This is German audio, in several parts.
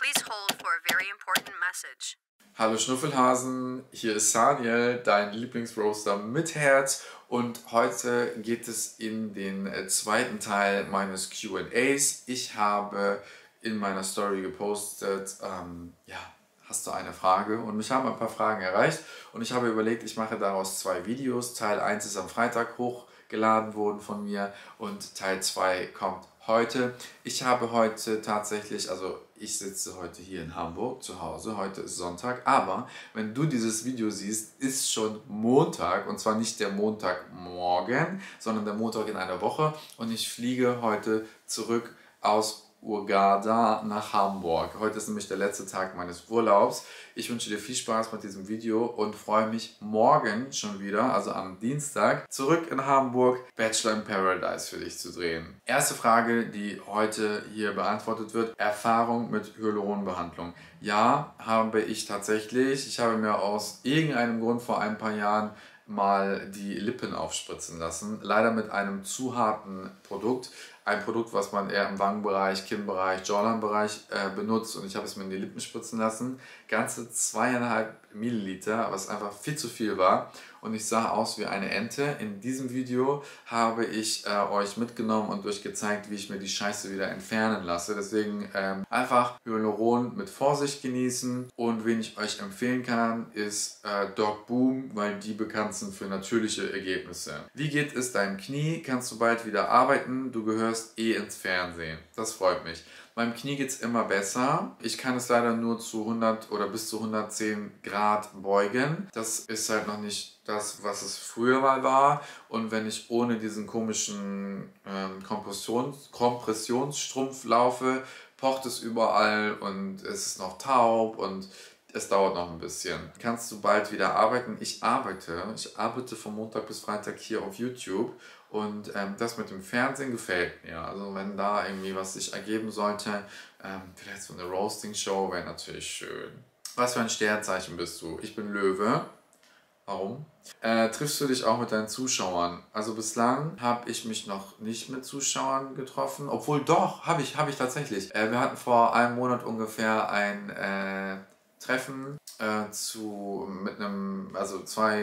Please hold for a very important message. Hallo Schnuffelhasen, hier ist Sanijel, dein Lieblingsroaster mit Herz, und heute geht es in den zweiten Teil meines Q&As. Ich habe in meiner Story gepostet, ja, hast du eine Frage? Und mich haben ein paar Fragen erreicht und ich habe überlegt, ich mache daraus zwei Videos. Teil 1 ist am Freitag hochgeladen worden von mir und Teil 2 kommt heute. Ich habe heute tatsächlich, also ich sitze heute hier in Hamburg zu Hause, heute ist Sonntag, aber wenn du dieses Video siehst, ist schon Montag, und zwar nicht der Montagmorgen, sondern der Montag in einer Woche, und ich fliege heute zurück aus Hurghada nach Hamburg. Heute ist nämlich der letzte Tag meines Urlaubs. Ich wünsche dir viel Spaß mit diesem Video und freue mich morgen schon wieder, also am Dienstag, zurück in Hamburg Bachelor in Paradise für dich zu drehen. Erste Frage, die heute hier beantwortet wird: Erfahrung mit Hyaluronbehandlung. Ja, habe ich tatsächlich. Ich habe mir aus irgendeinem Grund vor ein paar Jahren mal die Lippen aufspritzen lassen. Leider mit einem zu harten Produkt. Ein Produkt, was man eher im Wangenbereich, Kinnbereich, Jawline-Bereich benutzt, und ich habe es mir in die Lippen spritzen lassen. Ganze 2,5 Milliliter, was einfach viel zu viel war, und ich sah aus wie eine Ente. In diesem Video habe ich euch mitgenommen und euch gezeigt, wie ich mir die Scheiße wieder entfernen lasse. Deswegen einfach Hyaluron mit Vorsicht genießen, und wen ich euch empfehlen kann, ist Doc Boom, weil die bekannt sind für natürliche Ergebnisse. Wie geht es deinem Knie? Kannst du bald wieder arbeiten? Du gehörst eh ins Fernsehen. Das freut mich. Meinem Knie geht es immer besser. Ich kann es leider nur zu 100 oder bis zu 110 Grad beugen. Das ist halt noch nicht das, was es früher mal war. Und wenn ich ohne diesen komischen Kompressionsstrumpf laufe, pocht es überall und es ist noch taub und es dauert noch ein bisschen. Kannst du bald wieder arbeiten? Ich arbeite von Montag bis Freitag hier auf YouTube, und das mit dem Fernsehen gefällt mir. Also wenn da irgendwie was sich ergeben sollte, vielleicht so eine Roasting-Show, wäre natürlich schön. Was für ein Sternzeichen bist du? Ich bin Löwe. Warum? Triffst du dich auch mit deinen Zuschauern? Also bislang habe ich mich noch nicht mit Zuschauern getroffen. Obwohl doch, habe ich tatsächlich. Wir hatten vor einem Monat ungefähr ein Treffen mit zwei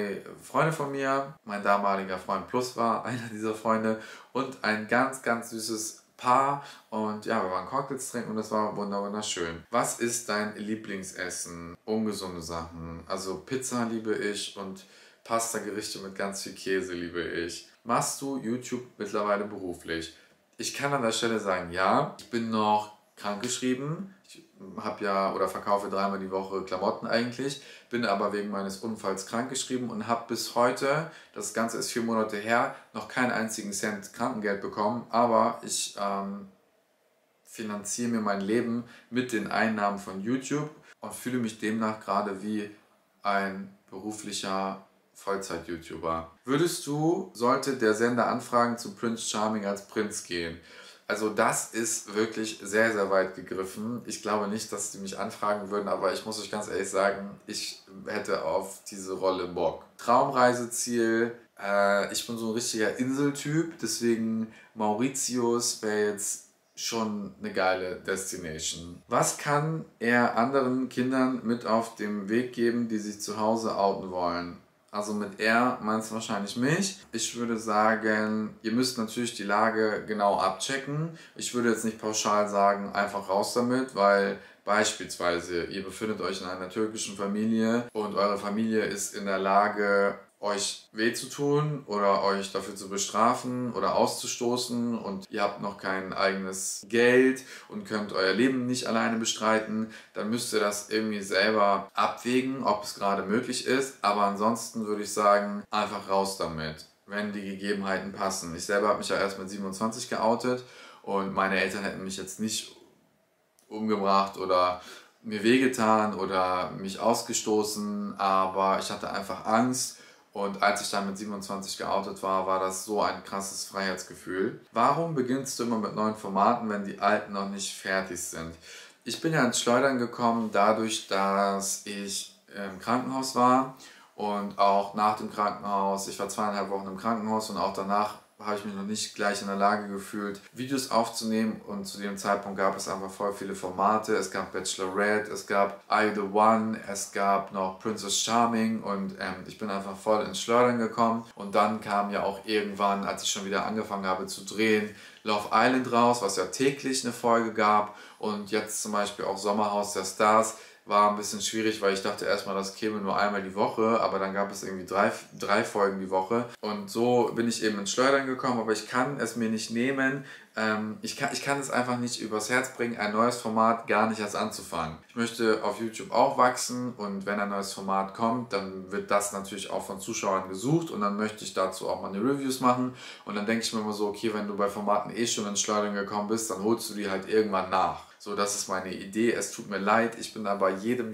Freunde von mir. Mein damaliger Freund Plus war einer dieser Freunde, und ein ganz, ganz süßes Paar. Und ja, wir waren Cocktails trinken und das war wunderschön. Was ist dein Lieblingsessen? Ungesunde Sachen. Also Pizza liebe ich und Pasta-Gerichte mit ganz viel Käse liebe ich. Machst du YouTube mittlerweile beruflich? Ich kann an der Stelle sagen, ja. Ich bin noch krankgeschrieben. Ich habe ja oder verkaufe dreimal die Woche Klamotten eigentlich, bin aber wegen meines Unfalls krankgeschrieben und habe bis heute, das Ganze ist 4 Monate her, noch keinen einzigen Cent Krankengeld bekommen, aber ich finanziere mir mein Leben mit den Einnahmen von YouTube und fühle mich demnach gerade wie ein beruflicher Vollzeit-YouTuber. Würdest du, sollte der Sender anfragen, zu Prince Charming als Prinz gehen? Also das ist wirklich sehr, sehr weit gegriffen. Ich glaube nicht, dass die mich anfragen würden, aber ich muss euch ganz ehrlich sagen, ich hätte auf diese Rolle Bock. Traumreiseziel, ich bin so ein richtiger Inseltyp, deswegen Mauritius wäre jetzt schon eine geile Destination. Was kann er anderen Kindern mit auf dem Weg geben, die sich zu Hause outen wollen? Also mit er meinst du wahrscheinlich mich. Ich würde sagen, ihr müsst natürlich die Lage genau abchecken. Ich würde jetzt nicht pauschal sagen, einfach raus damit, weil beispielsweise ihr befindet euch in einer türkischen Familie und eure Familie ist in der Lage, euch weh zu tun oder euch dafür zu bestrafen oder auszustoßen, und ihr habt noch kein eigenes Geld und könnt euer Leben nicht alleine bestreiten, dann müsst ihr das irgendwie selber abwägen, ob es gerade möglich ist. Aber ansonsten würde ich sagen, einfach raus damit, wenn die Gegebenheiten passen. Ich selber habe mich ja erst mit 27 geoutet und meine Eltern hätten mich jetzt nicht umgebracht oder mir wehgetan oder mich ausgestoßen, aber ich hatte einfach Angst. Und als ich dann mit 27 geoutet war, war das so ein krasses Freiheitsgefühl. Warum beginnst du immer mit neuen Formaten, wenn die alten noch nicht fertig sind? Ich bin ja ins Schleudern gekommen dadurch, dass ich im Krankenhaus war. Und auch nach dem Krankenhaus, ich war 2,5 Wochen im Krankenhaus und auch danach habe ich mich noch nicht gleich in der Lage gefühlt, Videos aufzunehmen, und zu dem Zeitpunkt gab es einfach voll viele Formate. Es gab Bachelorette, es gab I The One, es gab noch Princess Charming, und ich bin einfach voll ins Schleudern gekommen. Und dann kam ja auch irgendwann, als ich schon wieder angefangen habe zu drehen, Love Island raus, was ja täglich eine Folge gab, und jetzt zum Beispiel auch Sommerhaus der Stars. War ein bisschen schwierig, weil ich dachte erstmal, das käme nur einmal die Woche, aber dann gab es irgendwie drei Folgen die Woche. Und so bin ich eben ins Schleudern gekommen, aber ich kann es mir nicht nehmen. Ich kann es einfach nicht übers Herz bringen, ein neues Format gar nicht erst anzufangen. Ich möchte auf YouTube auch wachsen, und wenn ein neues Format kommt, dann wird das natürlich auch von Zuschauern gesucht, und dann möchte ich dazu auch meine Reviews machen, und dann denke ich mir immer so, okay, wenn du bei Formaten eh schon ins Schleudern gekommen bist, dann holst du die halt irgendwann nach. So, das ist meine Idee. Es tut mir leid, ich bin aber jedem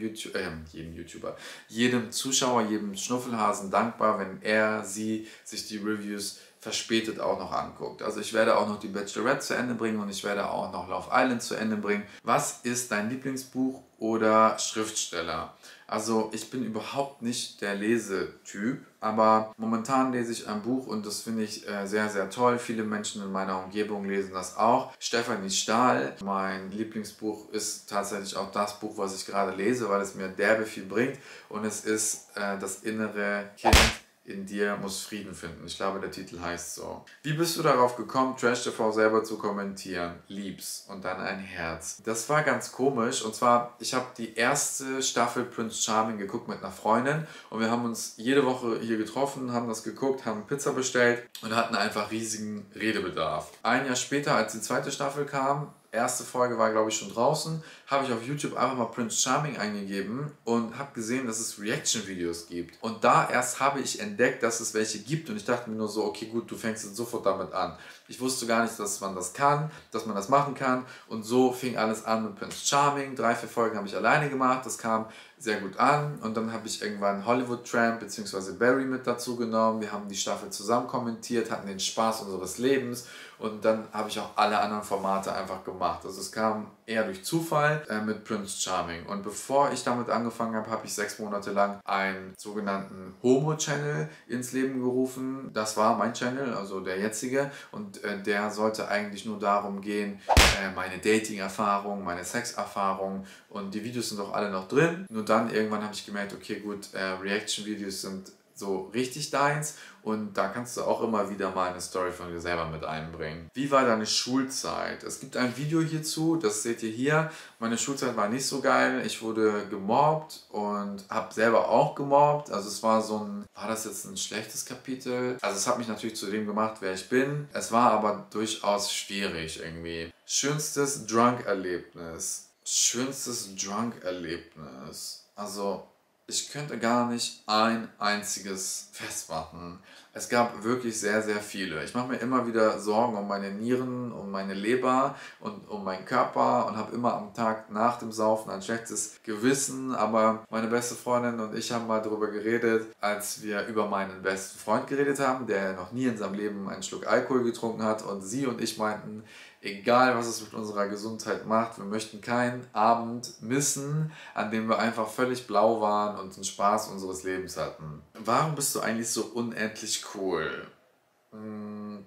Zuschauer, jedem Schnuffelhasen dankbar, wenn er, sie sich die Reviews verspätet auch noch anguckt. Also ich werde auch noch die Bachelorette zu Ende bringen, und ich werde auch noch Love Island zu Ende bringen. Was ist dein Lieblingsbuch oder Schriftsteller? Also ich bin überhaupt nicht der Lesetyp, aber momentan lese ich ein Buch, und das finde ich sehr, sehr toll. Viele Menschen in meiner Umgebung lesen das auch. Stefanie Stahl, mein Lieblingsbuch, ist tatsächlich auch das Buch, was ich gerade lese, weil es mir derbe viel bringt, und es ist Das innere Kind in dir muss Frieden finden. Ich glaube, der Titel heißt so. Wie bist du darauf gekommen, Trash TV selber zu kommentieren? Liebs und dann ein Herz. Das war ganz komisch, und zwar, ich habe die erste Staffel Prince Charming geguckt mit einer Freundin, und wir haben uns jede Woche hier getroffen, haben das geguckt, haben Pizza bestellt und hatten einfach riesigen Redebedarf. Ein Jahr später, als die zweite Staffel kam, erste Folge war, glaube ich, schon draußen, habe ich auf YouTube einfach mal Prince Charming eingegeben und habe gesehen, dass es Reaction-Videos gibt. Und da erst habe ich entdeckt, dass es welche gibt, und ich dachte mir nur so, okay, gut, du fängst jetzt sofort damit an. Ich wusste gar nicht, dass man das kann, dass man das machen kann, und so fing alles an mit Prince Charming. 3, 4 Folgen habe ich alleine gemacht, das kam sehr gut an, und dann habe ich irgendwann Hollywood Tramp bzw. Barry mit dazu genommen. Wir haben die Staffel zusammen kommentiert, hatten den Spaß unseres Lebens, und dann habe ich auch alle anderen Formate einfach gemacht. Also es kam eher durch Zufall mit Prince Charming, und bevor ich damit angefangen habe, habe ich 6 Monate lang einen sogenannten Homo-Channel ins Leben gerufen. Das war mein Channel, also der jetzige, und der sollte eigentlich nur darum gehen, meine Dating-Erfahrungen, meine Sex-Erfahrungen, und die Videos sind auch alle noch drin. Nur dann irgendwann habe ich gemerkt, okay gut, Reaction-Videos sind so richtig deins, und da kannst du auch immer wieder mal eine Story von dir selber mit einbringen. Wie war deine Schulzeit? Es gibt ein Video hierzu, das seht ihr hier. Meine Schulzeit war nicht so geil. Ich wurde gemobbt und habe selber auch gemobbt. Also es war so ein, war das jetzt ein schlechtes Kapitel? Also es hat mich natürlich zu dem gemacht, wer ich bin. Es war aber durchaus schwierig irgendwie. Schönstes Drunk-Erlebnis. Schönstes Drunk-Erlebnis. Also ich könnte gar nicht ein einziges festmachen. Es gab wirklich sehr, sehr viele. Ich mache mir immer wieder Sorgen um meine Nieren, um meine Leber und um meinen Körper, und habe immer am Tag nach dem Saufen ein schlechtes Gewissen. Aber meine beste Freundin und ich haben mal darüber geredet, als wir über meinen besten Freund geredet haben, der noch nie in seinem Leben einen Schluck Alkohol getrunken hat. Und sie und ich meinten, egal was es mit unserer Gesundheit macht, wir möchten keinen Abend missen, an dem wir einfach völlig blau waren und den Spaß unseres Lebens hatten. Warum bist du eigentlich so unendlich cool?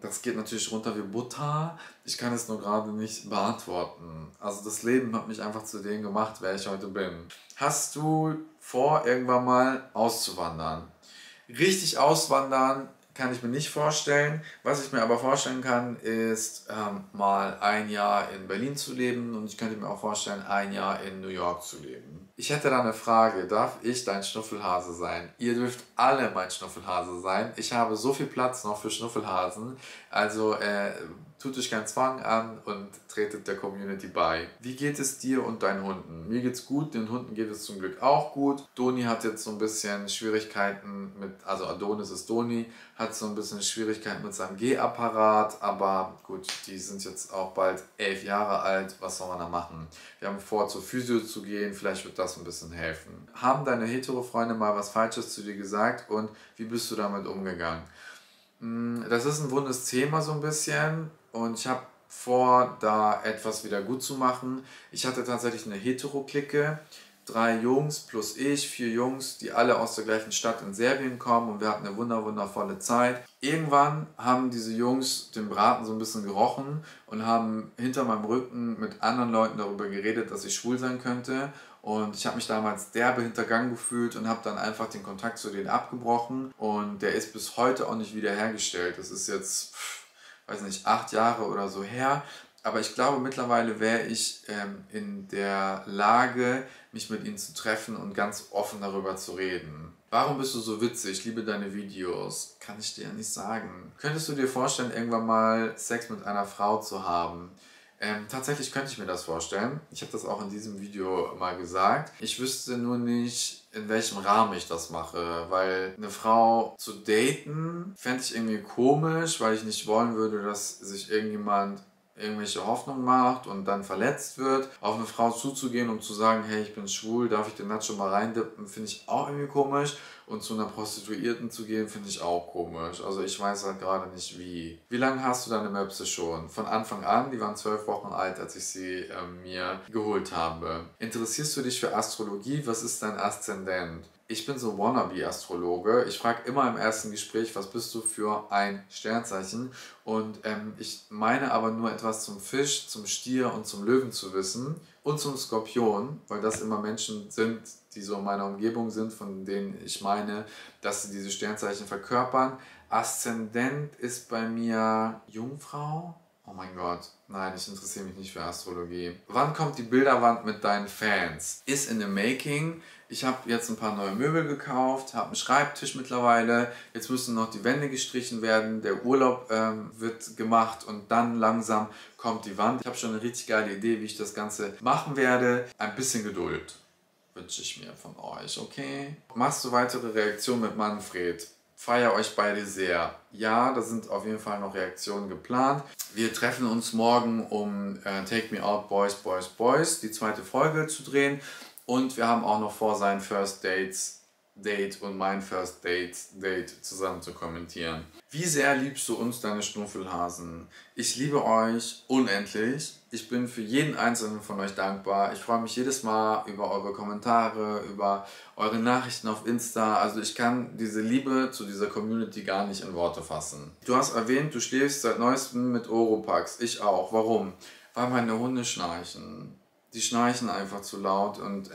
Das geht natürlich runter wie Butter. Ich kann es nur gerade nicht beantworten. Also das Leben hat mich einfach zu dem gemacht, wer ich heute bin. Hast du vor, irgendwann mal auszuwandern? Richtig auswandern kann ich mir nicht vorstellen. Was ich mir aber vorstellen kann, ist mal ein Jahr in Berlin zu leben, und ich könnte mir auch vorstellen, ein Jahr in New York zu leben. Ich hätte da eine Frage. Darf ich dein Schnuffelhase sein? Ihr dürft alle mein Schnuffelhase sein. Ich habe so viel Platz noch für Schnuffelhasen. Also tut euch keinen Zwang an und tretet der Community bei. Wie geht es dir und deinen Hunden? Mir geht's gut, den Hunden geht es zum Glück auch gut. Doni hat jetzt so ein bisschen Schwierigkeiten mit, also Adonis ist Doni, hat so ein bisschen Schwierigkeiten mit seinem Gehapparat, aber gut, die sind jetzt auch bald 11 Jahre alt, was soll man da machen? Wir haben vor, zur Physio zu gehen, vielleicht wird das ein bisschen helfen. Haben deine Hetero-Freunde mal was Falsches zu dir gesagt, und wie bist du damit umgegangen? Das ist ein wundes Thema so ein bisschen, und ich habe vor, da etwas wieder gut zu machen. Ich hatte tatsächlich eine Hetero-Clique, drei Jungs plus ich, 4 Jungs, die alle aus der gleichen Stadt in Serbien kommen, und wir hatten eine wundervolle Zeit. Irgendwann haben diese Jungs den Braten so ein bisschen gerochen und haben hinter meinem Rücken mit anderen Leuten darüber geredet, dass ich schwul sein könnte, und ich habe mich damals derbe hintergangen gefühlt und habe dann einfach den Kontakt zu denen abgebrochen, und der ist bis heute auch nicht wiederhergestellt. Das ist jetzt, weiß nicht, 8 Jahre oder so her. Aber ich glaube, mittlerweile wäre ich in der Lage, mich mit ihnen zu treffen und ganz offen darüber zu reden. Warum bist du so witzig? Ich liebe deine Videos. Kann ich dir ja nicht sagen. Könntest du dir vorstellen, irgendwann mal Sex mit einer Frau zu haben? Tatsächlich könnte ich mir das vorstellen. Ich habe das auch in diesem Video mal gesagt. Ich wüsste nur nicht, in welchem Rahmen ich das mache, weil eine Frau zu daten fände ich irgendwie komisch, weil ich nicht wollen würde, dass sich irgendjemand irgendwelche Hoffnung macht und dann verletzt wird. Auf eine Frau zuzugehen, um zu sagen, hey, ich bin schwul, darf ich den Nacho mal reindippen, finde ich auch irgendwie komisch. Und zu einer Prostituierten zu gehen, finde ich auch komisch. Also ich weiß halt gerade nicht wie. Wie lange hast du deine Möpse schon? Von Anfang an, die waren 12 Wochen alt, als ich sie mir geholt habe. Interessierst du dich für Astrologie? Was ist dein Aszendent? Ich bin so Wannabe-Astrologe. Ich frage immer im ersten Gespräch, was bist du für ein Sternzeichen? Und ich meine aber nur etwas zum Fisch, zum Stier und zum Löwen zu wissen und zum Skorpion, weil das immer Menschen sind, die so in meiner Umgebung sind, von denen ich meine, dass sie diese Sternzeichen verkörpern. Aszendent ist bei mir Jungfrau. Oh mein Gott, nein, ich interessiere mich nicht für Astrologie. Wann kommt die Bilderwand mit deinen Fans? Ist in the making. Ich habe jetzt ein paar neue Möbel gekauft, habe einen Schreibtisch mittlerweile. Jetzt müssen noch die Wände gestrichen werden. Der Urlaub wird gemacht und dann langsam kommt die Wand. Ich habe schon eine richtig geile Idee, wie ich das Ganze machen werde. Ein bisschen Geduld wünsche ich mir von euch, okay? Machst du weitere Reaktionen mit Manfred? Feier euch beide sehr. Ja, da sind auf jeden Fall noch Reaktionen geplant. Wir treffen uns morgen, um Take Me Out Boys, Boys, Boys, die 2. Folge zu drehen. Und wir haben auch noch vor, sein First Date und mein First Date zusammen zu kommentieren. Wie sehr liebst du uns, deine Schnuffelhasen? Ich liebe euch unendlich. Ich bin für jeden einzelnen von euch dankbar. Ich freue mich jedes Mal über eure Kommentare, über eure Nachrichten auf Insta. Also ich kann diese Liebe zu dieser Community gar nicht in Worte fassen. Du hast erwähnt, du schläfst seit neuestem mit Oropax. Ich auch. Warum? Weil meine Hunde schnarchen. Die schnarchen einfach zu laut, und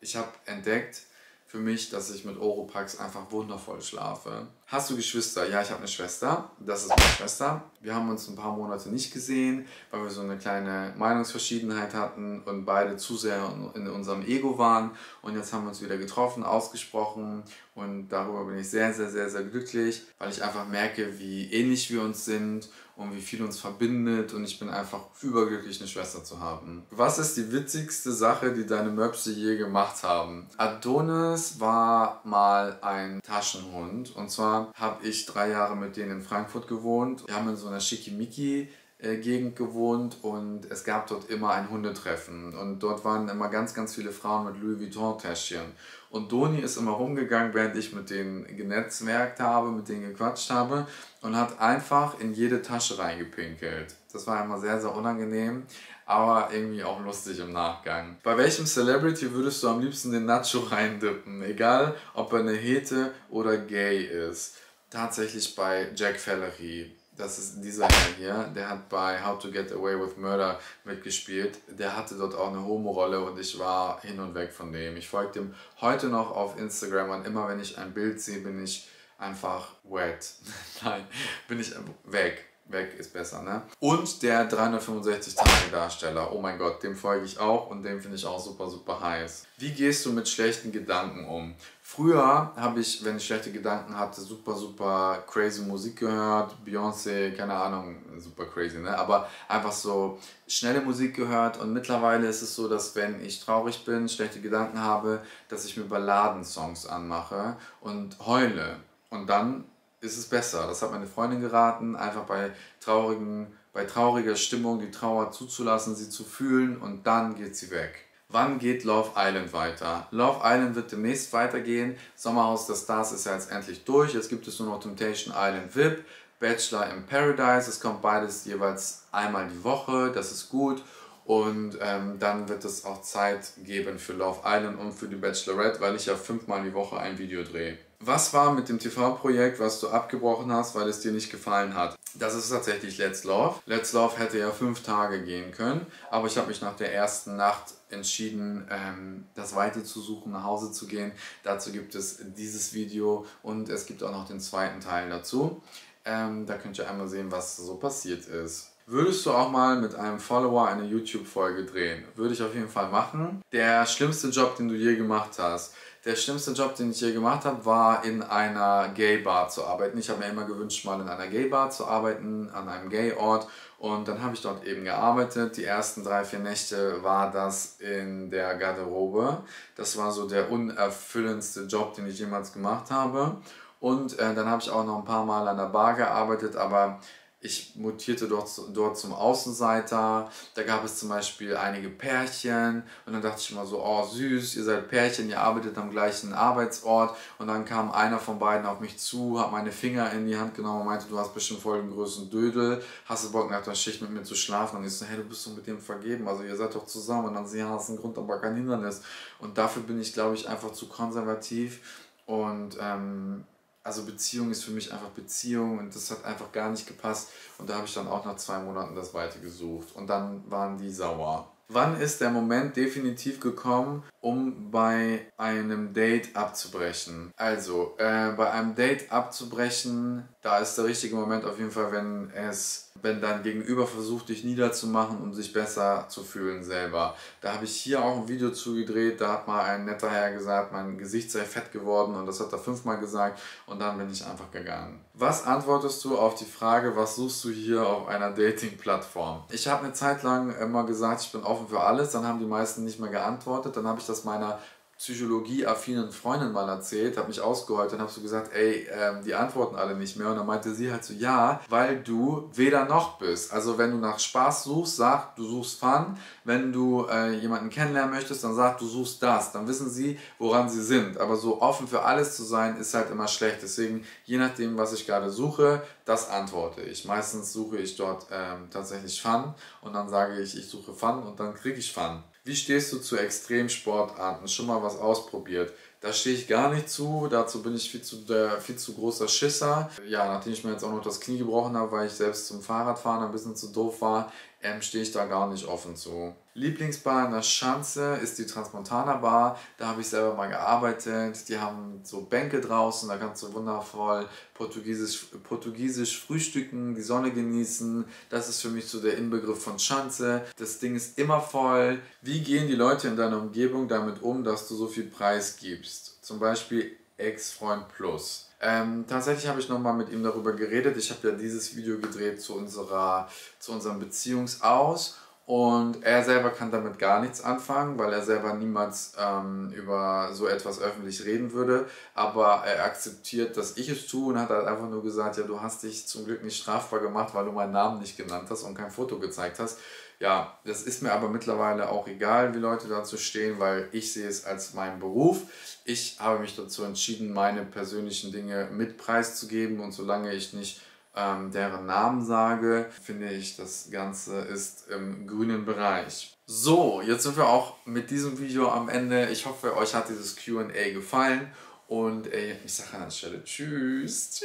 ich habe entdeckt für mich, dass ich mit Oropax einfach wundervoll schlafe. Hast du Geschwister? Ja, ich habe eine Schwester. Das ist meine Schwester. Wir haben uns ein paar Monate nicht gesehen, weil wir so eine kleine Meinungsverschiedenheit hatten und beide zu sehr in unserem Ego waren. Und jetzt haben wir uns wieder getroffen, ausgesprochen, und darüber bin ich sehr, sehr, sehr, sehr glücklich, weil ich einfach merke, wie ähnlich wir uns sind und wie viel uns verbindet, und ich bin einfach überglücklich, eine Schwester zu haben. Was ist die witzigste Sache, die deine Möpse je gemacht haben? Adonis war mal ein Taschenhund, und zwar habe ich 3 Jahre mit denen in Frankfurt gewohnt. Wir haben in so einer Schickimicki-Gegend gewohnt, und es gab dort immer ein Hundetreffen, und dort waren immer ganz, ganz viele Frauen mit Louis Vuitton-Täschchen. Und Doni ist immer rumgegangen, während ich mit denen genetzwerkt habe, mit denen gequatscht habe, und hat einfach in jede Tasche reingepinkelt. Das war immer sehr, sehr unangenehm, aber irgendwie auch lustig im Nachgang. Bei welchem Celebrity würdest du am liebsten den Nacho reindippen? Egal, ob er eine Hete oder gay ist. Tatsächlich bei Jack Fellery. Das ist dieser hier, der hat bei How to Get Away with Murder mitgespielt. Der hatte dort auch eine Homo-Rolle, und ich war hin und weg von dem. Ich folge dem heute noch auf Instagram, und immer wenn ich ein Bild sehe, bin ich einfach wet. Nein, bin ich weg. Weg ist besser, ne? Und der 365-Tage-Darsteller, oh mein Gott, dem folge ich auch, und dem finde ich auch super, super heiß. Wie gehst du mit schlechten Gedanken um? Früher habe ich, wenn ich schlechte Gedanken hatte, super, super crazy Musik gehört, Beyoncé, keine Ahnung, super crazy, ne? Aber einfach so schnelle Musik gehört, und mittlerweile ist es so, dass wenn ich traurig bin, schlechte Gedanken habe, dass ich mir Balladensongs anmache und heule, und dann ist es besser. Das hat meine Freundin geraten, einfach bei trauriger Stimmung die Trauer zuzulassen, sie zu fühlen, und dann geht sie weg. Wann geht Love Island weiter? Love Island wird demnächst weitergehen. Sommerhaus der Stars ist ja jetzt endlich durch. Jetzt gibt es nur noch Temptation Island VIP, Bachelor in Paradise. Es kommt beides jeweils einmal die Woche. Das ist gut. Und dann wird es auch Zeit geben für Love Island und für die Bachelorette, weil ich ja 5-mal die Woche ein Video drehe. Was war mit dem TV-Projekt, was du abgebrochen hast, weil es dir nicht gefallen hat? Das ist tatsächlich Let's Love. Let's Love hätte ja 5 Tage gehen können, aber ich habe mich nach der ersten Nacht entschieden, das Weite zu suchen, nach Hause zu gehen. Dazu gibt es dieses Video und es gibt auch noch den zweiten Teil dazu. Da könnt ihr einmal sehen, was so passiert ist. Würdest du auch mal mit einem Follower eine YouTube-Folge drehen? Würde ich auf jeden Fall machen. Der schlimmste Job, den du je gemacht hast. Der schlimmste Job, den ich je gemacht habe, war in einer Gay-Bar zu arbeiten. Ich habe mir immer gewünscht, mal in einer Gay-Bar zu arbeiten, an einem Gay-Ort. Und dann habe ich dort eben gearbeitet. Die ersten 3-4 Nächte war das in der Garderobe. Das war so der unerfüllendste Job, den ich jemals gemacht habe. Und dann habe ich auch noch ein paar Mal an der Bar gearbeitet, aber ich mutierte dort zum Außenseiter. Da gab es zum Beispiel einige Pärchen und dann dachte ich immer so, oh süß, ihr seid Pärchen, ihr arbeitet am gleichen Arbeitsort. Und dann kam einer von beiden auf mich zu, hat meine Finger in die Hand genommen und meinte, du hast bestimmt voll den größten Dödel, hast du Bock nach der Schicht mit mir zu schlafen? Und ich so, hey, du bist doch mit dem vergeben, also ihr seid doch zusammen. Und dann sie, ja, das ist ein Grund, aber kein Hindernis. Und dafür bin ich, glaube ich, einfach zu konservativ und also Beziehung ist für mich einfach Beziehung und das hat einfach gar nicht gepasst. Und da habe ich dann auch nach 2 Monaten das Weite gesucht und dann waren die sauer. Wann ist der Moment definitiv gekommen, um bei einem Date abzubrechen? Also, bei einem Date abzubrechen, da ist der richtige Moment auf jeden Fall, wenn dein Gegenüber versucht, dich niederzumachen, um sich besser zu fühlen selber. Da habe ich hier auch ein Video zugedreht, da hat mal ein netter Herr gesagt, mein Gesicht sei fett geworden und das hat er 5-mal gesagt und dann bin ich einfach gegangen. Was antwortest du auf die Frage, was suchst du hier auf einer Dating-Plattform? Ich habe eine Zeit lang immer gesagt, ich bin offen für alles, dann haben die meisten nicht mehr geantwortet, dann habe ich das meiner psychologieaffinen Freundin mal erzählt, habe mich ausgeheult und habe so gesagt, ey, die antworten alle nicht mehr. Und dann meinte sie halt so, ja, weil du weder noch bist. Also wenn du nach Spaß suchst, sag, du suchst Fun. Wenn du jemanden kennenlernen möchtest, dann sag, du suchst das. Dann wissen sie, woran sie sind. Aber so offen für alles zu sein, ist halt immer schlecht. Deswegen, je nachdem, was ich gerade suche, das antworte ich. Meistens suche ich dort tatsächlich Fun und dann sage ich, ich suche Fun und dann kriege ich Fun. Wie stehst du zu Extremsportarten? Schon mal was ausprobiert? Da stehe ich gar nicht zu, dazu bin ich viel zu großer Schisser. Ja, nachdem ich mir jetzt auch noch das Knie gebrochen habe, weil ich selbst zum Fahrradfahren ein bisschen zu doof war, stehe ich da gar nicht offen zu. Lieblingsbar in der Schanze ist die Transmontana Bar. Da habe ich selber mal gearbeitet. Die haben so Bänke draußen, da kannst du wundervoll portugiesisch frühstücken, die Sonne genießen. Das ist für mich so der Inbegriff von Schanze. Das Ding ist immer voll. Wie gehen die Leute in deiner Umgebung damit um, dass du so viel Preis gibst? Zum Beispiel Ex-Freund Plus. Tatsächlich habe ich nochmal mit ihm darüber geredet. Ich habe ja dieses Video gedreht zu unserem Beziehungsaus und er selber kann damit gar nichts anfangen, weil er selber niemals über so etwas öffentlich reden würde. Aber er akzeptiert, dass ich es tue und hat halt einfach nur gesagt, ja, du hast dich zum Glück nicht strafbar gemacht, weil du meinen Namen nicht genannt hast und kein Foto gezeigt hast. Ja, das ist mir aber mittlerweile auch egal, wie Leute dazu stehen, weil ich sehe es als meinen Beruf. Ich habe mich dazu entschieden, meine persönlichen Dinge mit preiszugeben und solange ich nicht deren Namen sage, finde ich, das Ganze ist im grünen Bereich. So, jetzt sind wir auch mit diesem Video am Ende. Ich hoffe, euch hat dieses Q&A gefallen und ich sage an der Stelle tschüss.